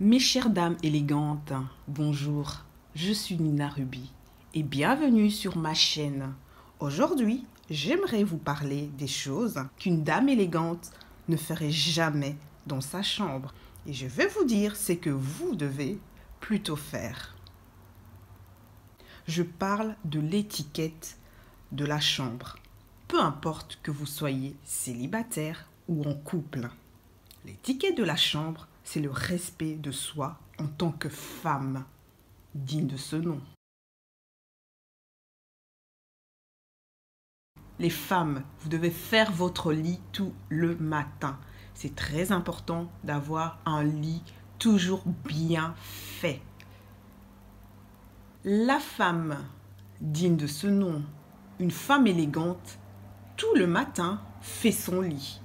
Mes chères dames élégantes, bonjour, je suis Nina Ruby et bienvenue sur ma chaîne. Aujourd'hui, j'aimerais vous parler des choses qu'une dame élégante ne ferait jamais dans sa chambre. Et je vais vous dire ce que vous devez plutôt faire. Je parle de l'étiquette de la chambre. Peu importe que vous soyez célibataire ou en couple, l'étiquette de la chambre, c'est le respect de soi en tant que femme, digne de ce nom. Les femmes, vous devez faire votre lit tout le matin. C'est très important d'avoir un lit toujours bien fait. La femme, digne de ce nom, une femme élégante, tout le matin, fait son lit.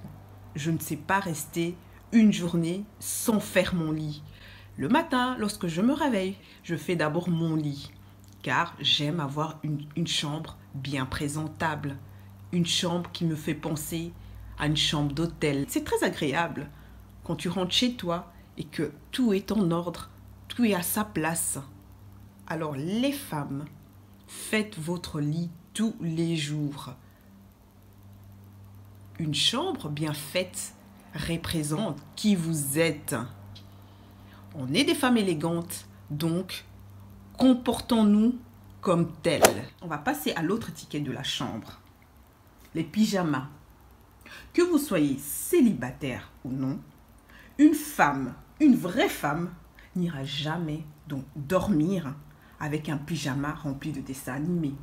Je ne sais pas rester une journée sans faire mon lit. Le matin, lorsque je me réveille, je fais d'abord mon lit, car j'aime avoir une chambre bien présentable, une chambre qui me fait penser à une chambre d'hôtel. C'est très agréable quand tu rentres chez toi et que tout est en ordre, tout est à sa place. Alors les femmes, faites votre lit tous les jours. Une chambre bien faite représente qui vous êtes. On est des femmes élégantes, donc comportons-nous comme telles. On va passer à l'autre étiquette de la chambre, les pyjamas. Que vous soyez célibataire ou non, une femme, une vraie femme, n'ira jamais donc dormir avec un pyjama rempli de dessins animés.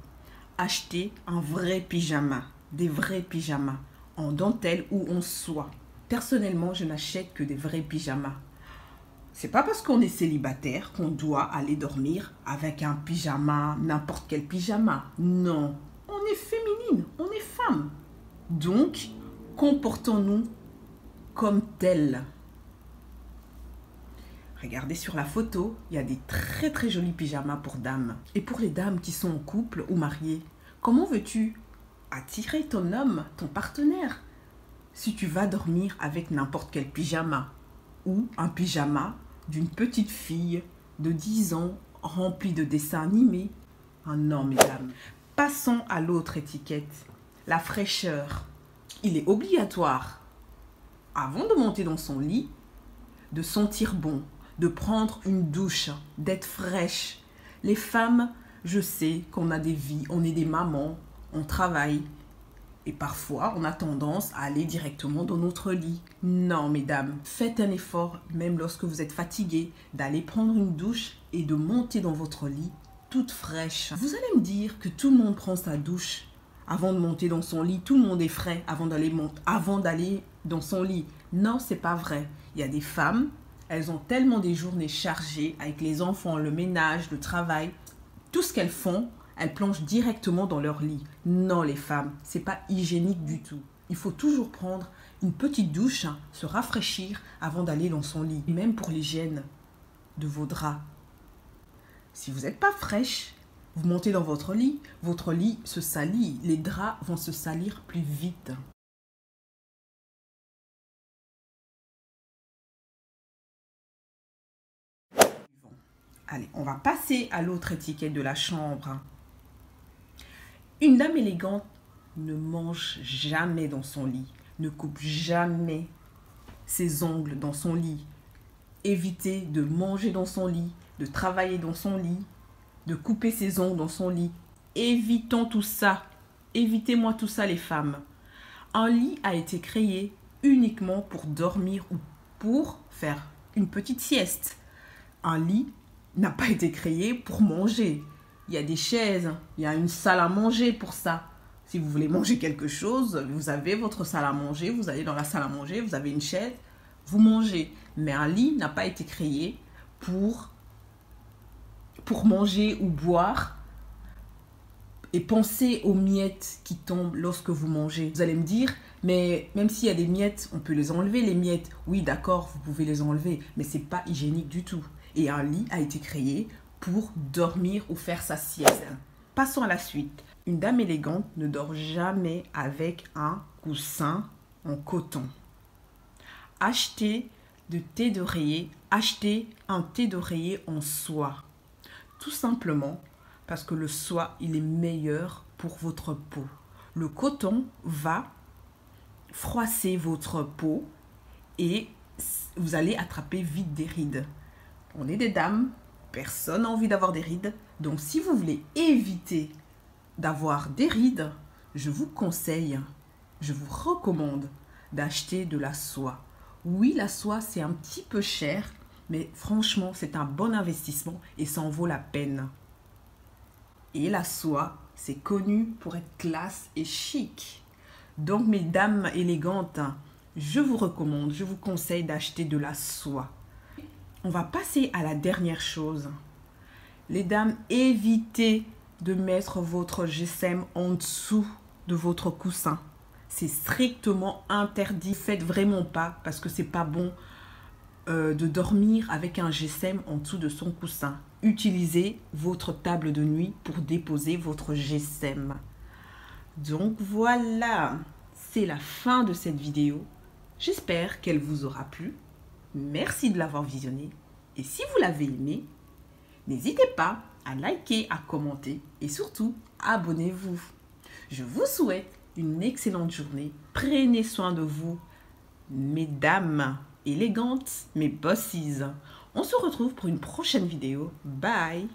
Achetez un vrai pyjama, des vrais pyjamas, en dentelle ou en soie. Personnellement, je n'achète que des vrais pyjamas. C'est pas parce qu'on est célibataire qu'on doit aller dormir avec un pyjama, n'importe quel pyjama. Non, on est féminine, on est femme. Donc, comportons-nous comme telles. Regardez sur la photo, il y a des très très jolis pyjamas pour dames. Et pour les dames qui sont en couple ou mariées, comment veux-tu attirer ton homme, ton partenaire ? Si tu vas dormir avec n'importe quel pyjama ou un pyjama d'une petite fille de 10 ans rempli de dessins animés, non mesdames. Passons à l'autre étiquette, la fraîcheur. Il est obligatoire, avant de monter dans son lit, de sentir bon, de prendre une douche, d'être fraîche. Les femmes, je sais qu'on a des vies, on est des mamans, on travaille. Et parfois, on a tendance à aller directement dans notre lit. Non, mesdames, faites un effort, même lorsque vous êtes fatigué, d'aller prendre une douche et de monter dans votre lit toute fraîche. Vous allez me dire que tout le monde prend sa douche avant de monter dans son lit. Tout le monde est frais avant d'aller dans son lit. Non, c'est pas vrai. Il y a des femmes, elles ont tellement des journées chargées avec les enfants, le ménage, le travail, tout ce qu'elles font. Elles plongent directement dans leur lit. Non, les femmes, c'est pas hygiénique du tout. Il faut toujours prendre une petite douche, se rafraîchir avant d'aller dans son lit. Et même pour l'hygiène de vos draps. Si vous n'êtes pas fraîche, vous montez dans votre lit se salit. Les draps vont se salir plus vite. Allez, on va passer à l'autre étiquette de la chambre. Une dame élégante ne mange jamais dans son lit, ne coupe jamais ses ongles dans son lit. Évitez de manger dans son lit, de travailler dans son lit, de couper ses ongles dans son lit. Évitons tout ça. Évitez-moi tout ça, les femmes. Un lit a été créé uniquement pour dormir ou pour faire une petite sieste. Un lit n'a pas été créé pour manger. Il y a des chaises, il y a une salle à manger pour ça. Si vous voulez manger quelque chose, vous avez votre salle à manger, vous allez dans la salle à manger, vous avez une chaise, vous mangez. Mais un lit n'a pas été créé pour manger ou boire. Et pensez aux miettes qui tombent lorsque vous mangez. Vous allez me dire, mais même s'il y a des miettes, on peut les enlever, les miettes. Oui, d'accord, vous pouvez les enlever, mais c'est pas hygiénique du tout. Et un lit a été créé pour dormir ou faire sa sieste. Passons à la suite. Une dame élégante ne dort jamais avec un coussin en coton. Achetez de thé d'oreiller, acheter un thé d'oreiller en soie. Tout simplement parce que le soie, il est meilleur pour votre peau. Le coton va froisser votre peau et vous allez attraper vite des rides. On est des dames, personne n'a envie d'avoir des rides. Donc si vous voulez éviter d'avoir des rides, je vous conseille, je vous recommande d'acheter de la soie. Oui, la soie, c'est un petit peu cher, mais franchement, c'est un bon investissement et ça en vaut la peine. Et la soie, c'est connu pour être classe et chic. Donc, mesdames élégantes, je vous recommande, je vous conseille d'acheter de la soie. On va passer à la dernière chose. Les dames, évitez de mettre votre GSM en dessous de votre coussin. C'est strictement interdit. Faites vraiment pas parce que c'est pas bon de dormir avec un GSM en dessous de son coussin. Utilisez votre table de nuit pour déposer votre GSM. Donc voilà, c'est la fin de cette vidéo. J'espère qu'elle vous aura plu. Merci de l'avoir visionnée. Et si vous l'avez aimée, n'hésitez pas à liker, à commenter et surtout, abonnez-vous. Je vous souhaite une excellente journée. Prenez soin de vous, mesdames élégantes, mais bossies. On se retrouve pour une prochaine vidéo. Bye!